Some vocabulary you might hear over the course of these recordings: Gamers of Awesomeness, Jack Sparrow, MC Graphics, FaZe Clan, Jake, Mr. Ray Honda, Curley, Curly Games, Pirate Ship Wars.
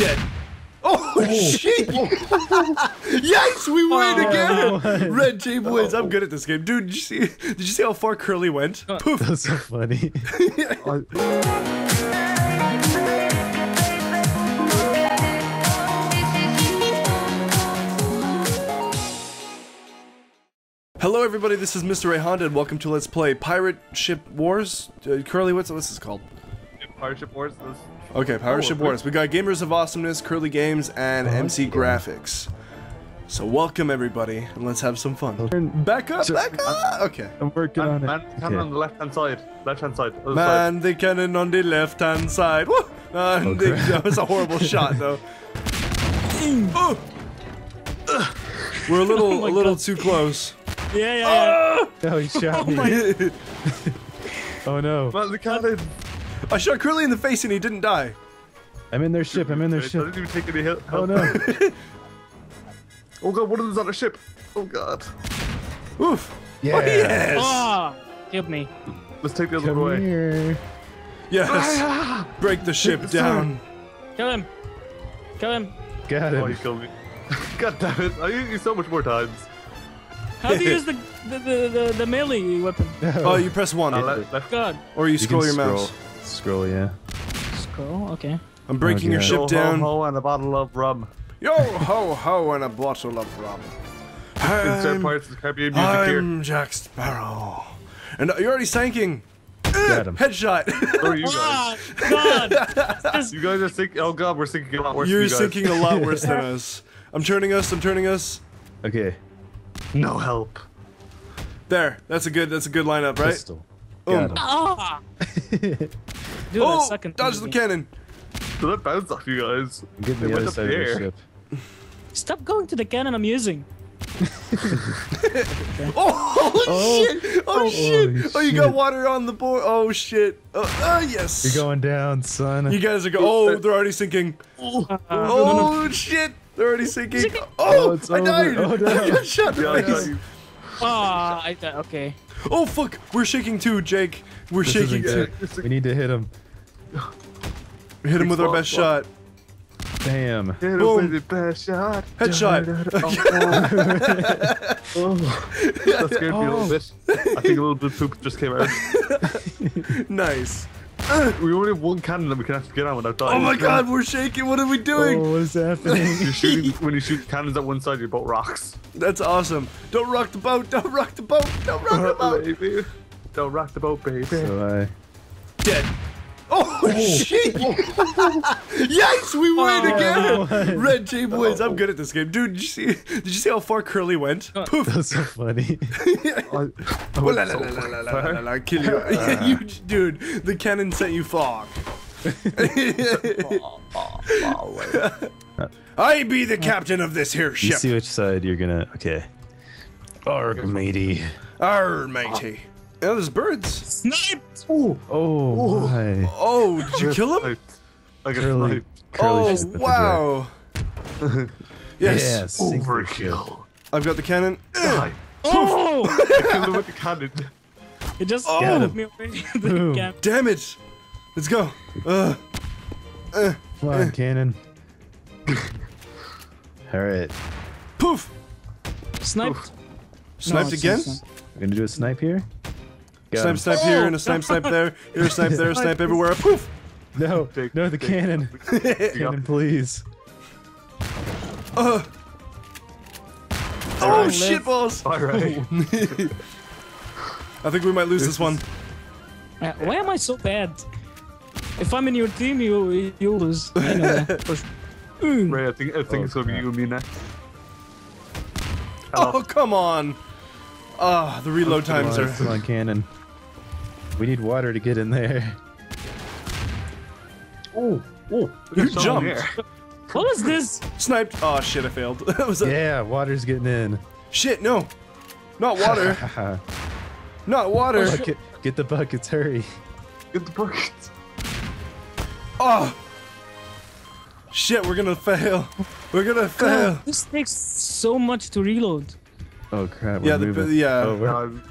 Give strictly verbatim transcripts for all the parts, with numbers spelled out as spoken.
dead. Oh, oh. shit! Yes, we win oh, again! No Red team wins. Oh. I'm good at this game. Dude, did you see, did you see how far Curly went? Uh, Poof! That's so funny. Hello everybody, this is Mister Ray Honda and welcome to Let's Play Pirate Ship Wars. Uh, Curly, what's, what's this called? Pirate Ship Wars. This Okay, Pirate Ship Wars. We got Gamers of Awesomeness, Curly Games, and M C Graphics. So welcome everybody, and let's have some fun. Back up, back up. Okay. I'm working on it. Man, the cannon on the left-hand side. Left-hand side. Man, the cannon on the left-hand side. Woo! Man, the, that was a horrible shot, though. Oh. We're a little, oh a little God. too close. Yeah, yeah, yeah. Oh, no, he shot oh, me. Oh no. Man, the cannon. I shot Curly in the face and he didn't die. I'm in their ship. I'm in their ship. I didn't even take any help. Oh no! Oh god, what is on their ship? Oh god! Oof! Yes! Oh, yes. Oh, help me! Let's take the other Come way. Here. Yes! Ah, break the ship down. Sorry. Kill him! Kill him! Got him! Oh, you killed me! God damn it! I used you so much more times. How do you use the the the, the, the melee weapon? No. Oh, you press one. No, left, left. God. Or you, you scroll your scroll. mouse. Scroll, yeah. Scroll, okay. I'm breaking oh, your ship down. Yo ho ho and a bottle of rum. Yo ho ho and a bottle of rum. I'm, I'm, I'm Jack Sparrow, and you're already sinking. Got him. Headshot. Oh, you guys. Oh, God. You guys are sinking. Oh God, we're sinking a lot worse. You're than you guys. sinking a lot worse than us. I'm turning us. I'm turning us. Okay. No help. There. That's a good. That's a good lineup, right? Pistol. Oh. Dude, oh! Dodge the cannon! Did that bounce off you guys? Get the other side of the ship. Stop going to the cannon I'm using. Oh, oh, oh shit! Oh, oh shit! Oh, oh you shit. got water on the board! Oh shit! Oh, oh yes! You're going down, son. You guys are going- Oh, they're already sinking! Oh, uh, oh no, no, no. shit! They're already sinking! Oh! oh I died! Oh, no. I got shot in the face! Ah, I died. Okay. Oh fuck! We're shaking too, Jake. We're this shaking too. We need to hit him. Hit him with our best shot. Damn. Hit him with the best shot. Headshot. Oh. That scared me a little bit. I think a little bit of poop just came out. Nice. We only have one cannon that we can actually get on without dying. Oh my god, we're shaking. What are we doing? Oh, what is happening? You're shooting, when you shoot cannons at one side, your boat rocks. That's awesome. Don't rock the boat. Don't rock the boat. Don't rock the boat. Baby. Don't rock the boat, baby. So I... Dead. Oh, oh. shit. Yes, we win oh, again. No Red team wins. Oh. I'm good at this game. Dude, did you see, did you see how far Curly went? Oh. Poof. That's so funny. Kill you. Dude, the cannon sent you far. I be the captain of this here ship. You see which side you're gonna... Okay. Arr, matey. Arr, matey. Oh, there's birds. Sniped! Oh, oh my. Oh, did you kill him? I got Curly, Curly oh, wow. Yes. yes. Overkill. I've got the cannon. Die. Oh! I killed him with the cannon. It just oh. got me away. Damn it. Let's go. Uh, uh, Come on, uh. cannon. Alright. Poof! Sniped. Oof. Sniped no, again? We're gonna do a snipe here. Got snipe, him. snipe oh, here, and a snipe, snipe there. Here, a snipe there, a snipe everywhere. Poof! No, take, no, the take, cannon. Take, cannon, please. Uh. Oh, right, shit balls! Alright. I think we might lose this one. Uh, why am I so bad? If I'm in your team, you, you'll lose. I know that. Ray, I think, I think oh, it's gonna be you and me next. Hello. Oh, come on! Ah, oh, the reload oh, times on, are... Come on, cannon. We need water to get in there. Oh, oh, you jumped! What was this? Sniped! Oh shit, I failed. That was a... Yeah, water's getting in. Shit, no! Not water! Not water! Oh, get, get the buckets, hurry. Get the buckets. Oh! Shit, we're gonna fail. We're gonna fail. God, this takes so much to reload. Oh crap! We're yeah, the, yeah. Oh, um,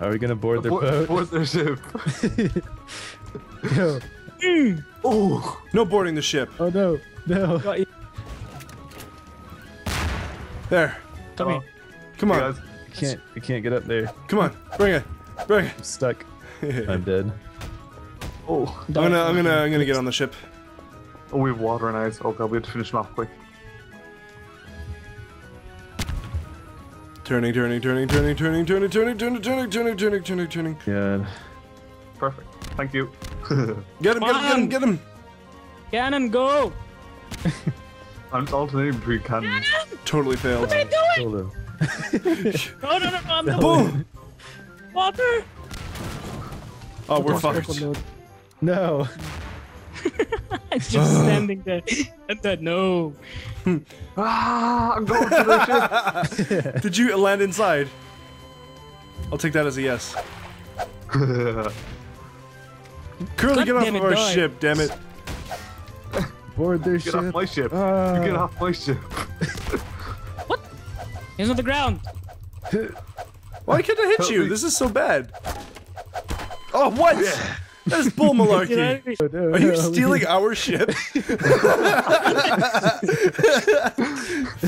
are we gonna board their bo boat? Board their ship. Yo. Mm. Oh! No boarding the ship. Oh no! No. Got you. There. Come on. Come on. Hey, I can't, I can't get up there. Come on. Bring it. Bring it. I'm stuck. I'm dead. Oh. I'm gonna, I'm gonna, I'm gonna get on the ship. Oh, we have water and ice. Oh god, we have to finish them off quick. Turning, turning, turning, turning, turning, turning, turning, turning, turning, turning, turning, turning, turning. Good. Perfect. Thank you. Get him, get him, get him, get him. Cannon, go! I'm alternating between cannons. Cannon! Totally failed. What are you doing? No, no, no, no, no. Boom! Water! Oh, we're fucked. No. I'm just standing there. I'm dead. No. Ah, I'm going to the ship. Did you land inside? I'll take that as a yes. Curly, get off of our ship, damn it. Board their ship. Get off my ship. Uh... You get off my ship. What? He's on the ground. Why can't I hit totally. you? This is so bad. Oh, what? Yeah. That's bull malarkey. Are you stealing our ship?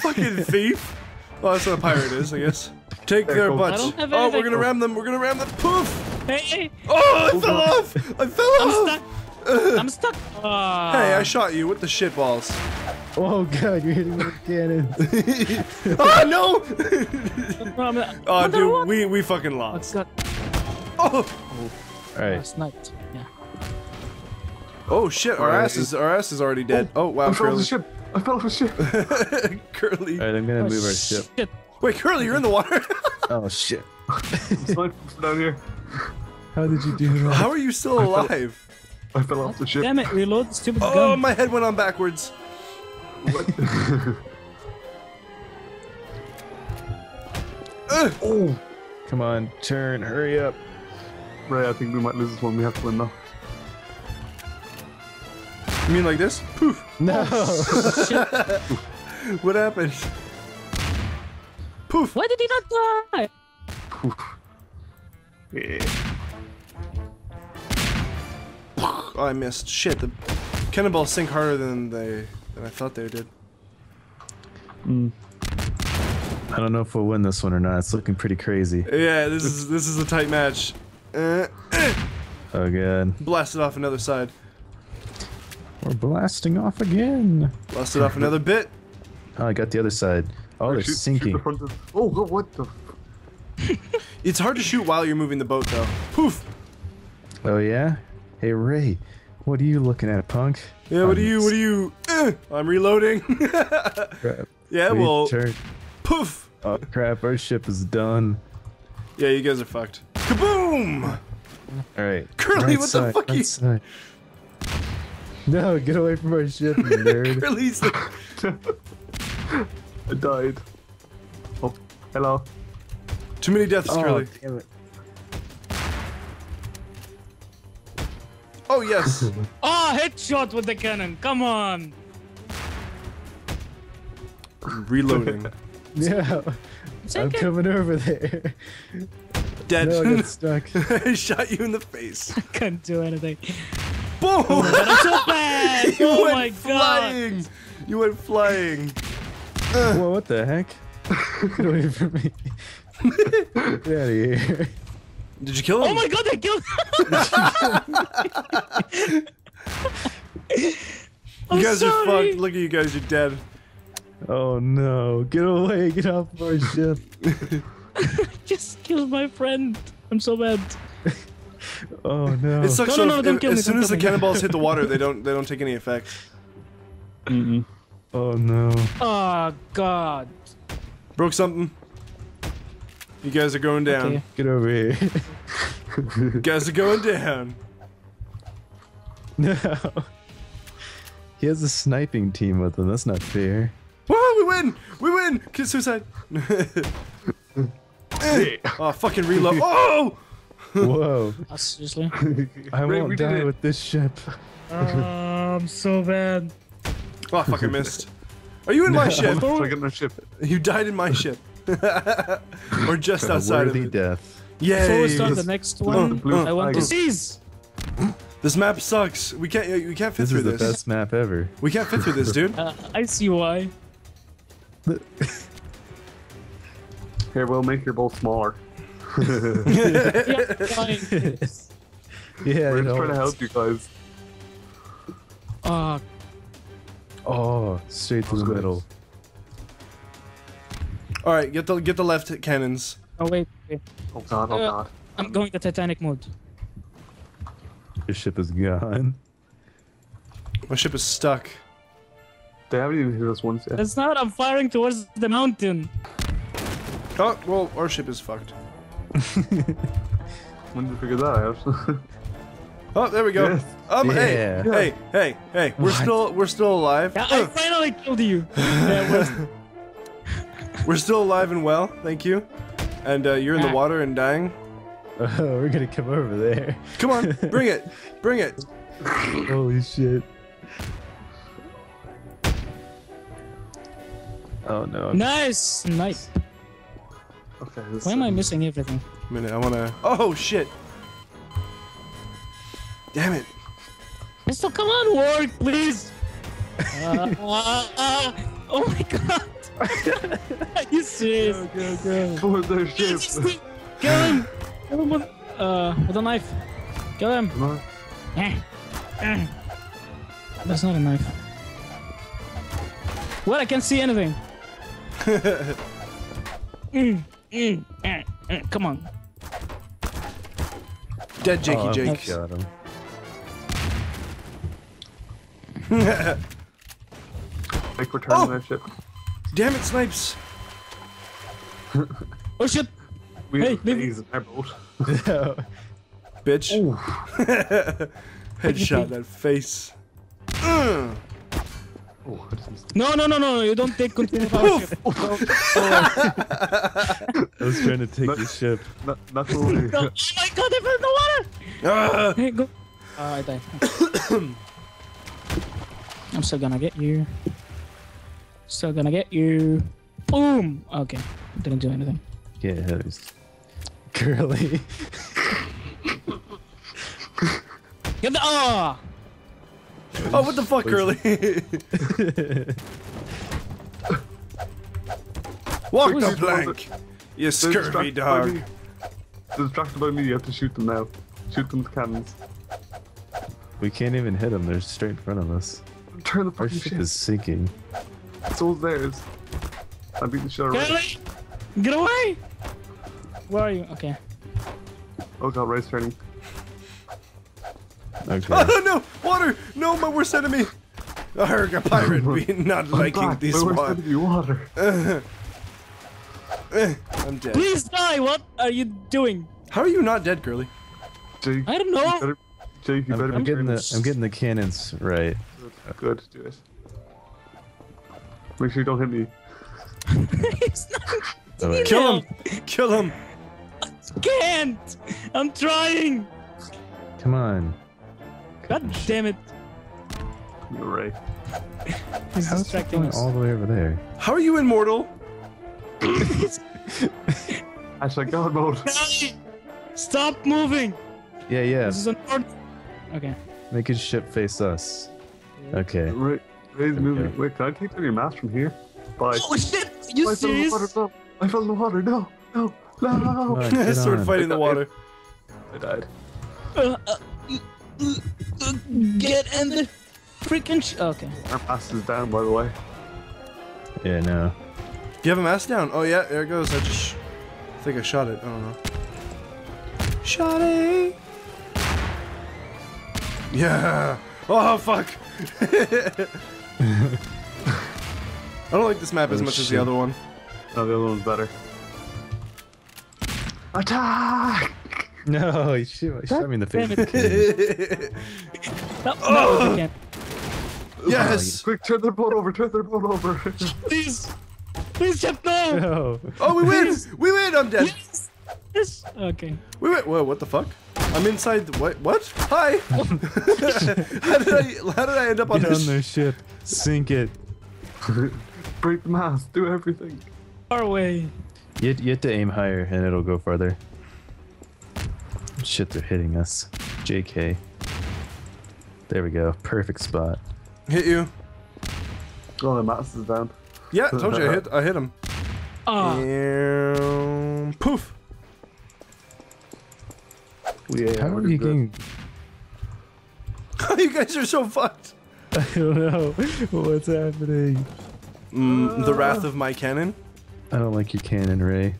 Fucking thief. Well, that's what a pirate is, I guess. Take They're their cool. butts. Oh, we're gonna ram them. We're gonna ram them. Poof. Hey. Oh, I Hold fell on. off. I fell I'm off. Stuck. Ugh. I'm stuck. Uh... Hey, I shot you with the shitballs. Oh god, you're hitting me with cannon. Oh no! Oh, uh, dude, we we fucking lost. Oh. oh. All right. Sniped. Yeah. Oh shit! Our ass is our ass is already dead. Oh, oh wow, I fell off the ship. I fell off the ship. Curly. All right, I'm gonna oh, move our ship. Shit. Wait, Curly, you're in the water. Oh shit! Down here. How did you do that? How are you still alive? I fell off the ship. Damn it, reload the stupid oh, gun. Oh, my head went on backwards. What? uh, oh. Come on, turn, hurry up. Ray, I think we might lose this one. We have to win now. You mean like this? Poof. No. Oh, shit. What happened? Poof. Why did he not die? Poof. Yeah. Oh, I missed. Shit, the cannonballs sink harder than they than I thought they did. Mm. I don't know if we'll win this one or not. It's looking pretty crazy. Yeah, this is this is a tight match. Uh, uh. Oh god. Blasted off another side. We're blasting off again. Blasted off another bit. Oh, I got the other side. Oh, they're shoot, sinking. Shoot the front of, oh, what the? It's hard to shoot while you're moving the boat, though. Poof. Oh yeah. Hey Ray, what are you looking at, punk? Yeah, what um, are you? What are you? Uh, I'm reloading. Yeah, we well. Turn. Poof. Oh crap! Our ship is done. Yeah, you guys are fucked. Kaboom! All right. Curly, right what side, the fuck? Right you... side. No, get away from our ship, nerd. Curly's. The... I died. Oh, hello. Too many deaths, oh, Curly. Damn it. Oh yes! Oh, headshot with the cannon! Come on! Reloading. Yeah, I'm coming over there. Dead. No, I got stuck. I shot you in the face. I couldn't do anything. Boom! Oh, that's so bad! You oh went my flying. god! You went flying! Whoa! What the heck? Get away from me! Get out of here! Did you kill him? Oh my god, I killed him! You guys sorry. are fucked. Look at you guys, you're dead. Oh no. Get away, get off our ship. I just killed my friend. I'm so bad. Oh no. It sucks no, so no, no, don't if, kill as me, soon don't as kill the me. cannonballs hit the water, they don't they don't take any effect. Mm-mm. Oh no. Oh god. Broke something. You guys are going down. Okay. Get over here. You guys are going down. No. He has a sniping team with him. That's not fair. Whoa, we win! We win! Kiss suicide. Oh, fucking reload. Oh! Whoa. Oh, seriously? I Ray, won't die with this ship. Oh, I'm so bad. Oh, I fucking missed. Are you in no, my ship? I'm ship? You died in my ship. Or just outside of it. Death. Yeah. Before we start the next one, oh, I want to seize. This map sucks. We can't. We can't fit this through this. This is the best map ever. We can't fit through this, dude. Uh, I see why. Here, we'll make your bowl smaller. yeah, fine. Yeah, we're just trying to help you guys. Uh, oh, straight through the middle. All right, get the get the left cannons. Oh wait. wait. Oh god! Oh god! Uh, I'm going to Titanic mode. Your ship is gone. My ship is stuck. They haven't even hit us once yet. It's not. I'm firing towards the mountain. Oh well, our ship is fucked. When did you figure that out? Oh, there we go. Yes. Um, yeah. hey, hey, hey, hey! We're what? still, we're still alive. Yeah, oh. I finally killed you. Yeah, we're, we're still alive and well, thank you. And uh, you're in the water and dying. Oh, we're gonna come over there. Come on, bring it, bring it. Holy shit. Oh no. Nice, nice. Okay. Why am I missing everything? A minute, I wanna. Oh shit. Damn it. So come on, Warwick, please. uh, uh, uh, oh my god. Are you serious? Go, go, go. Come with their ship. Kill him. Kill him with, uh, with a knife. Kill him. That's not a knife. What? I can't see anything. mm, mm, mm, mm. Come on. Dead Jakey oh, Jake. Got him. Make return oh! that ship. Damn it, Snipes! Oh shit! We hey, leave my boat. Bitch. Headshot that face. Uh. Oh, no, no, no, no, you don't take control of our ship. I was trying to take not, your ship. Not, not oh my god, I fell in the water! Uh, uh, I died. I'm still gonna get you. Still gonna get you. Boom! Okay, didn't do anything. Yeah, that was Curly. Get the ah! Oh! oh, what the fuck, Curly? Walk the plank, you scurvy dog. They're distracted by me. You have to shoot them now. Shoot them with cannons. We can't even hit them. They're straight in front of us. Turn the Our ship, ship is sinking. It's all theirs. I beat the shit out of Ray. Get away! Where are you? Okay. Oh god, Ray's turning. Okay. Oh no! Water! No, my worst enemy! I heard a pirate be not liking I'm this water. water. Uh, uh, I'm dead. Please die! What are you doing? How are you not dead, Curly? Jake, I don't know. You better, Jake, you I'm, better I'm, getting the, I'm getting the cannons right. Good, do it. Make sure you don't hit me. He's not Kill him! Kill him! I can't! I'm trying! Come on. God Gosh. damn it. You're right. He's How's distracting going us. all the way over there? How are you immortal? I said God mode. Stop moving! Yeah, yeah. This is an order. Okay. Make his ship face us. Okay. Ray's moving. Okay. Wait, can I take down your mask from here? Bye. Oh shit! Are you I serious? Fell I fell in the water. No, no, no, no. I started fighting in the water. I died. Uh, uh, uh, uh, get in the freaking sh Okay. Our mask is down, by the way. Yeah, no. You have a mask down? Oh yeah, there it goes. I just I think I shot it. I don't know. Shot it. Yeah. Oh fuck. I don't like this map oh, as much shit. as the other one. No, the other one's better. Attack! No, he shot me in the face. no, oh! no, yes! Oh, Quick, turn their boat over, turn their boat over. Please! Please, Jeff, no! no. Oh, we win! Please. We win! I'm dead! Yes. Yes. Okay. We win! Whoa, what the fuck? I'm inside the what? What? Hi! how did I? How did I end up on Get this? On their ship, sink it, break the mast, do everything. Far away. You, you have to aim higher, and it'll go farther. Shit, they're hitting us. J K. There we go. Perfect spot. Hit you. Oh, the mouse is down. Yeah, I told you I hit, I hit him. Oh. And poof. Yeah, how are you getting... You guys are so fucked. I don't know. What's happening? Mm, uh. The wrath of my cannon? I don't like your cannon, Ray.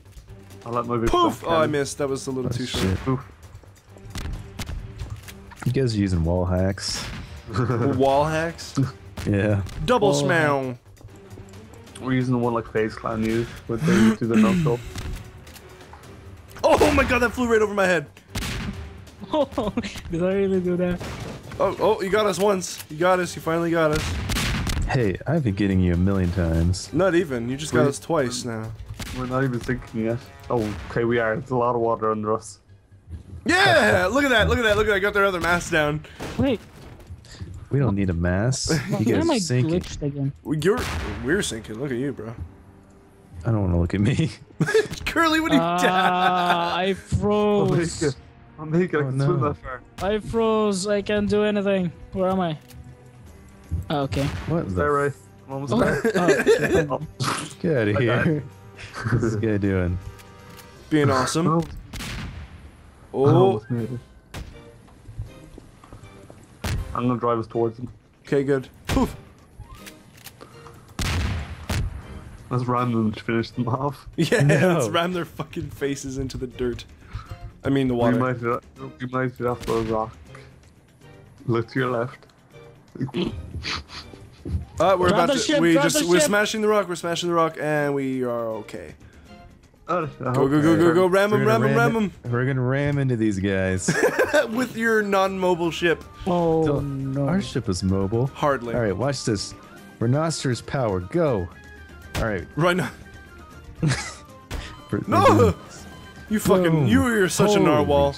I like my poof! Oh, I missed. That was a little oh, too shit. short. You guys are using wall hacks. Wall hacks? Yeah. Double smash. We're using the one like FaZe Clan used when they do their no-kill. Oh my god, that flew right over my head. Oh, did I really do that? Oh, oh, you got us once. You got us. You finally got us. Hey, I've been getting you a million times. Not even. You just got we're, us twice we're, now. We're not even sinking yet. Oh, okay, we are. It's a lot of water under us. Yeah! Look at that. Look at that. Look at that. I got their other mast down. Wait. We don't need a mass. You guys are sinking. Again? You're, we're sinking. Look at you, bro. I don't want to look at me. Curly, what are you uh, doing? I froze. I'm making oh, I can no. swim that far. I froze. I can't do anything. Where am I? Oh, okay. What the? Right. I'm almost oh. there. Oh. Oh. Get out of here. What's this guy doing? Being awesome. Oh. oh. oh. I'm gonna drive us towards him. Okay, good. Poof. Let's ram them to finish them off. Yeah, no. let's ram their fucking faces into the dirt. I mean the water. You might be, you might be off the rock. Look to your left. uh, we're about to. We just we're smashing the rock. We're smashing the rock, and we are okay. Go go go go go! go. Ram them! Ram them! Ram them! We're gonna ram into these guys with your non-mobile ship. Oh so, no! Our ship is mobile. Hardly. All right, watch this. Rhinoceros power, go! All right, right now. No! You fucking! Boom. You are such Holy a narwhal.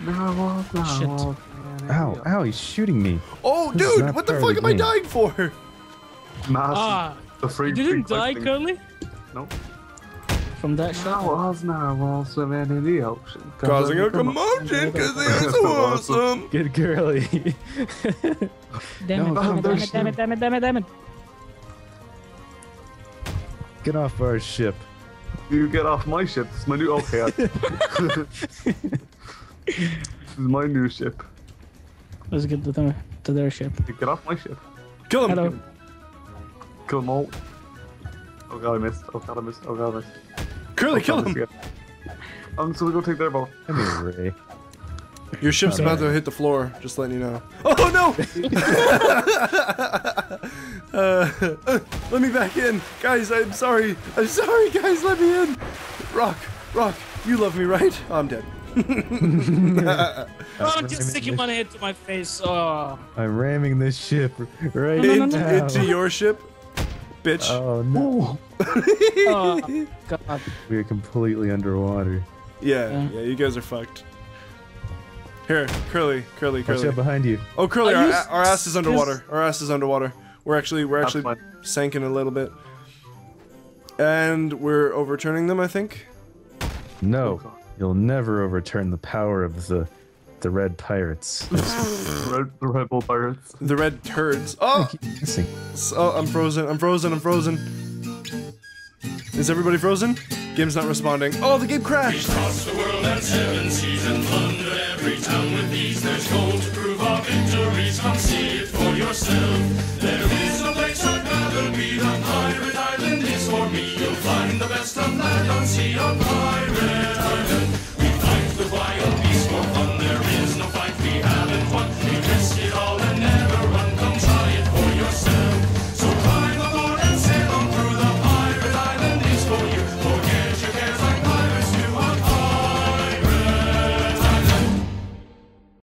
Narwhal, narwhal. Shit! Ow! Ow! He's shooting me. Oh, this dude! What the fuck the am game. I dying for? Ah! Uh, you didn't die, Curly? Nope. From that shot. Narwhals, narwhals swimming in the ocean. Causing a commotion because they are so awesome. Good Curly. Damn it, damn it, damn it, damn it, damn it, damn it. Get off our ship. You get off my ship. It's my new. Okay. I... this is my new ship. Let's get to, them, to their ship. You get off my ship. Kill them. Hello. Kill them all. Oh god, I missed. Oh god, I missed. Oh god, I missed. Curly, kill him! I'm just gonna go take their ball. I mean, Ray. Your ship's about to hit the floor, just letting you know. Oh no! uh, uh, let me back in! Guys, I'm sorry! I'm sorry, guys, let me in! Rock, Rock, you love me, right? Oh, I'm dead. Oh, just sticking my head to my face. Oh. I'm ramming this ship right no, no, no, no. into your ship, bitch. Oh no. Oh, God. We are completely underwater. Yeah, yeah, yeah, you guys are fucked. Here, Curly, Curly, Curly. Watch out behind you. Oh, Curly, our, our ass is underwater. Our ass is underwater. We're actually, we're actually sinking a little bit. And we're overturning them, I think? No, you'll never overturn the power of the the red pirates. The red, red bull pirates. The red turds. Oh! Oh, I'm frozen, I'm frozen, I'm frozen. Is everybody frozen? Game's not responding. Oh, the game crashed! We cross the world at seven seas and plunder every town with ease. There's gold to prove our victories. Come see it for yourself. There is no place I'd rather be. The pirate island is for me. You'll find the best of land on sea on land.